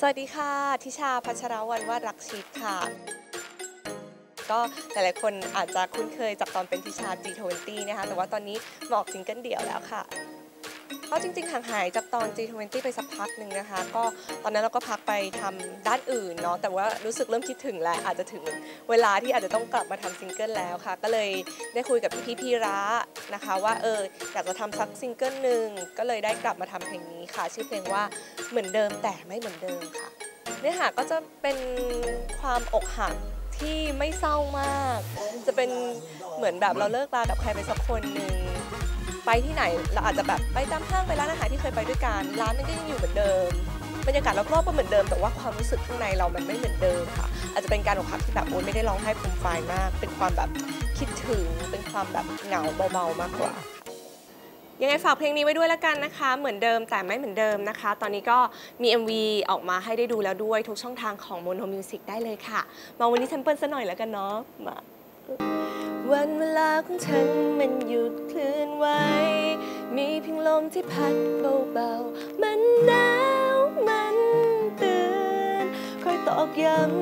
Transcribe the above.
สวัสดีค่ะทิชาพัชรวันวาดรักชีพค่ะก็หลายๆคนอาจจะคุ้นเคยจากตอนเป็นทิชา G20 นะคะแต่ว่าตอนนี้มาออกซิงเกิลเดี่ยวแล้วค่ะเพราะจริงๆห่างหายจากตอน G20 ไปสักพักหนึ่งนะคะก็ตอนนั้นเราก็พักไปทำด้านอื่นเนาะแต่ว่ารู้สึกเริ่มคิดถึงแล้วอาจจะถึงเวลาที่อาจจะต้องกลับมาทำซิงเกิลแล้วค่ะก็เลยได้คุยกับพี่พีระนะคะว่าอยากจะทำสักซิงเกิลหนึ่งก็เลยได้กลับมาทำเพลงนี้ค่ะชื่อเพลงว่าเหมือนเดิมแต่ไม่เหมือนเดิมค่ะเนื้อหาก็จะเป็นความอกหักที่ไม่เศร้ามากจะเป็นเหมือนแบบเราเลิกรากับใครไปสักคนหนึ่งไปที่ไหนเราอาจจะแบบไปตามห้างไปร้านอาหารที่เคยไปด้วยกันร้านมันก็ยังอยู่เหมือนเดิมบรรยากาศรอบๆก็เหมือนเดิมแต่ว่าความรู้สึกข้างในเรามันไม่เหมือนเดิมค่ะอาจจะเป็นการอกหักที่แบบไม่ได้ร้องไห้ฟูมฟายมากเป็นความแบบคิดถึงเป็นความแบบเหงาเบาๆมากกว่ายังไงฝากเพลงนี้ไว้ด้วยแล้วกันนะคะเหมือนเดิมแต่ไม่เหมือนเดิมนะคะตอนนี้ก็มี MV ออกมาให้ได้ดูแล้วด้วยทุกช่องทางของโมโนมิวสิกได้เลยค่ะมาวันนี้แซมเปิลซะหน่อยแล้วกันเนาะมาวันเวลาของฉันมันหยุดเคลื่อนไหวมีเพียงลมที่พัดเบาๆมันหนาวมันเตือนคอยตอกย้ำ